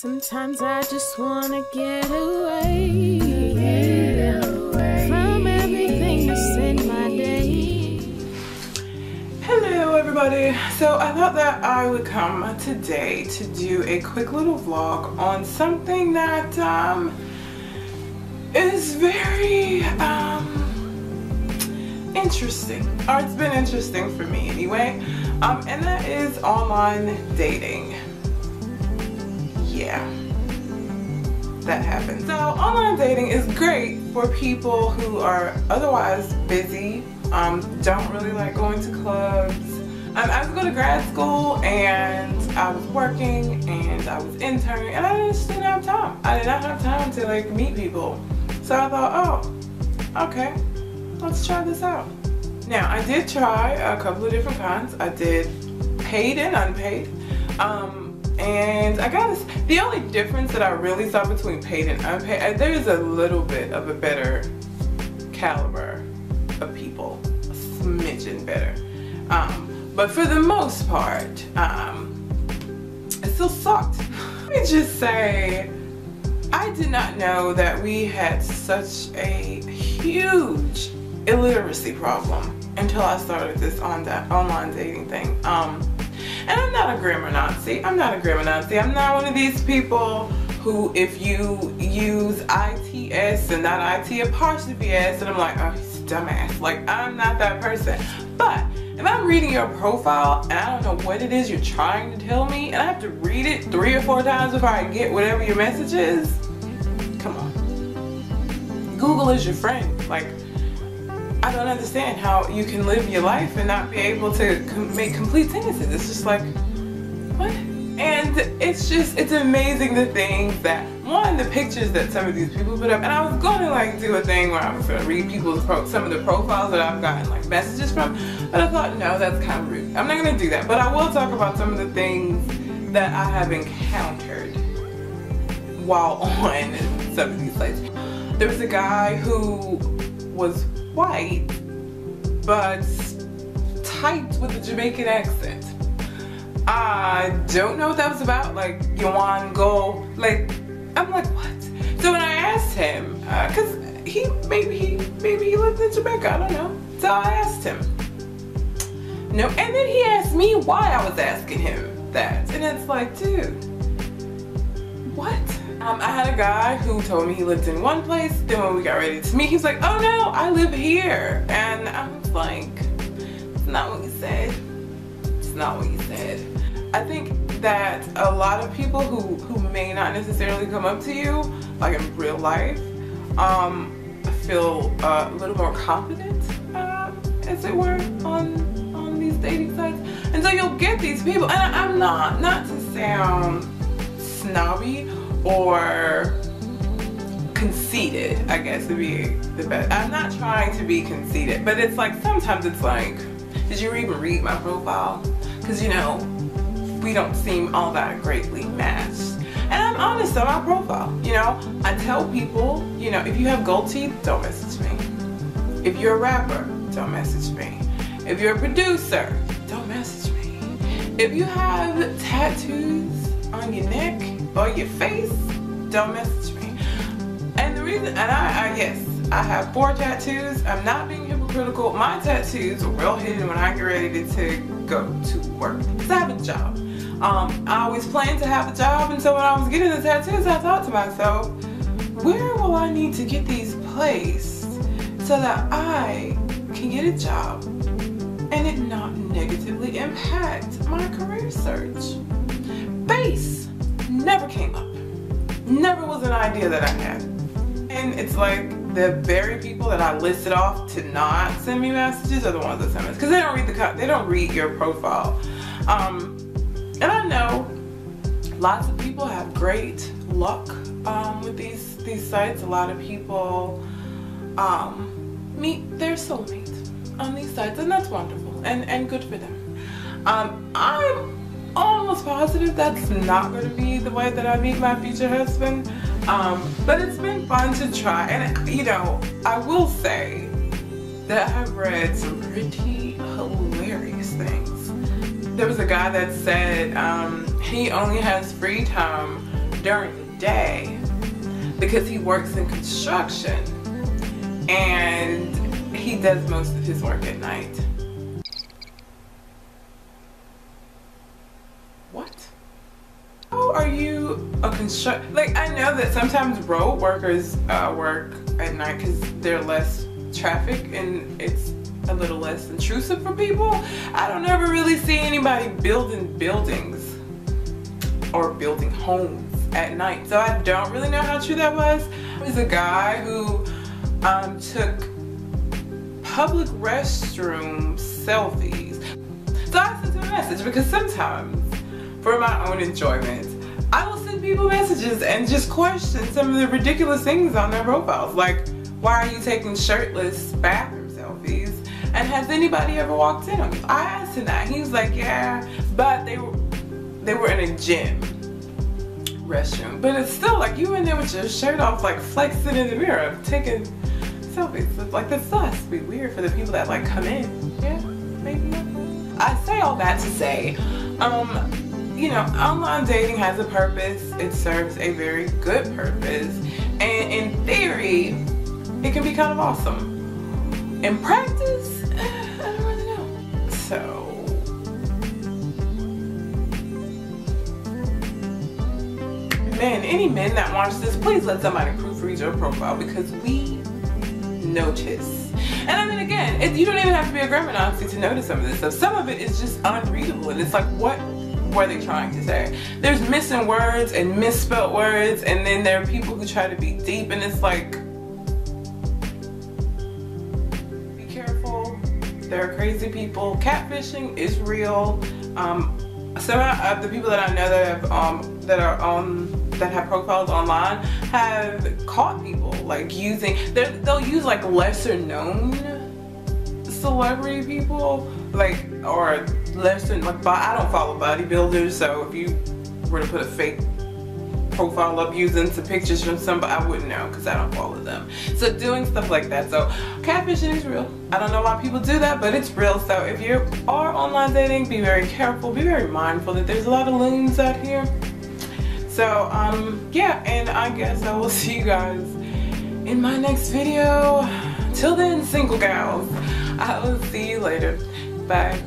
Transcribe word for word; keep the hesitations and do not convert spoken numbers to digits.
Sometimes I just wanna get away, get away from everything that's in my day. Hello everybody. So I thought that I would come today to do a quick little vlog on something that um, is very um, interesting, or it's been interesting for me anyway, um, and that is online dating. Yeah, that happens. So online dating is great for people who are otherwise busy, um, don't really like going to clubs. Um, I was going to grad school and I was working and I was interning and I just didn't have time. I did not have time to like meet people. So I thought, oh, okay, let's try this out. Now I did try a couple of different kinds. I did paid and unpaid. Um, And I got this, the only difference that I really saw between paid and unpaid, there's a little bit of a better caliber of people, a smidgen better. Um, but for the most part, um, it still sucked. Let me just say, I did not know that we had such a huge illiteracy problem until I started this on that online dating thing. Um, And I'm not a grammar Nazi. I'm not a grammar Nazi. I'm not one of these people who, if you use I T S and not I T apostrophe S, and I'm like, oh, he's a dumbass. Like, I'm not that person. But if I'm reading your profile and I don't know what it is you're trying to tell me, and I have to read it three or four times before I get whatever your message is, come on. Google is your friend. Like, I don't understand how you can live your life and not be able to com make complete sentences. It's just like, what? And it's just, it's amazing the things that, one, the pictures that some of these people put up. And I was going to like do a thing where I was going to read people's, pro some of the profiles that I've gotten like messages from. But I thought, no, that's kind of rude. I'm not going to do that. But I will talk about some of the things that I have encountered while on some of these sites. There was a guy who was white, but tight with a Jamaican accent. I don't know what that was about, like, you want to go, like, I'm like, what? So when I asked him, uh, cause he, maybe he, maybe he lived in Jamaica, I don't know. So I asked him. No, and then he asked me why I was asking him that. And it's like, dude, what? Um, I had a guy who told me he lived in one place, then when we got ready to meet, he was like, oh no, I live here. And I was like, it's not what you said. It's not what you said. I think that a lot of people who, who may not necessarily come up to you, like in real life, um, feel uh, a little more confident, uh, as it were, on, on these dating sites. And so you'll get these people, and I, I'm not, not to sound snobby, or conceited, I guess would be the best. I'm not trying to be conceited, but it's like sometimes it's like, did you even read my profile? Because you know, we don't seem all that greatly matched. And I'm honest on my profile, you know? I tell people, you know, if you have gold teeth, don't message me. If you're a rapper, don't message me. If you're a producer, don't message me. If you have tattoos on your neck, or your face, don't message me. And the reason, and I, I yes, I have four tattoos. I'm not being hypocritical. My tattoos are real hidden when I get ready to go to work. Because I have a job. Um, I always planned to have a job, and so when I was getting the tattoos, I thought to myself, where will I need to get these placed so that I can get a job and it not negatively impact my career search? Face. Never came up. Never was an idea that I had. And it's like the very people that I listed off to not send me messages are the ones that send messages because they don't read the they don't read your profile. Um, and I know lots of people have great luck um, with these these sites. A lot of people um, meet their soulmate on these sites, and that's wonderful and and good for them. Um, I'm. almost positive that's not going to be the way that I meet my future husband, um, but it's been fun to try. And you know, I will say that I've read some pretty hilarious things. There was a guy that said um, he only has free time during the day because he works in construction and he does most of his work at night. What? How are you a construction? Like, I know that sometimes road workers uh, work at night because there's less traffic and it's a little less intrusive for people. I don't ever really see anybody building buildings or building homes at night, so I don't really know how true that was. There's a guy who um, took public restroom selfies. So I sent him a message because sometimes, for my own enjoyment, I will send people messages and just question some of the ridiculous things on their profiles, like, why are you taking shirtless bathroom selfies? And has anybody ever walked in on you? I asked him that. He was like, yeah, but they were they were in a gym restroom. But it's still like you in there with your shirt off, like flexing in the mirror, taking selfies. It's like this has to be weird for the people that like come in. Yeah, maybe not. I say all that to say, um, you know, online dating has a purpose. It serves a very good purpose, and in theory, it can be kind of awesome. In practice, I don't really know. So. Men, any men that watch this, please let somebody proofread your profile because we notice. And I mean, again, it, you don't even have to be a grammar Nazi to notice some of this stuff. Some of it is just unreadable and it's like, what were they trying to say? There's missing words and misspelled words, and then there are people who try to be deep and it's like, there are crazy people. Catfishing is real. Um, some of the people that I know that have um, that are on that have profiles online have caught people like using. They'll use like lesser known celebrity people, like or lesser like. I don't follow bodybuilders, so if you were to put a fake profile up using some pictures from somebody, I wouldn't know because I don't follow them. So doing stuff like that. So catfishing is real. I don't know why people do that, but it's real. So if you are online dating, be very careful, be very mindful that there's a lot of loons out here. So um, yeah, and I guess I will see you guys in my next video. Till then, single gals, I will see you later. Bye.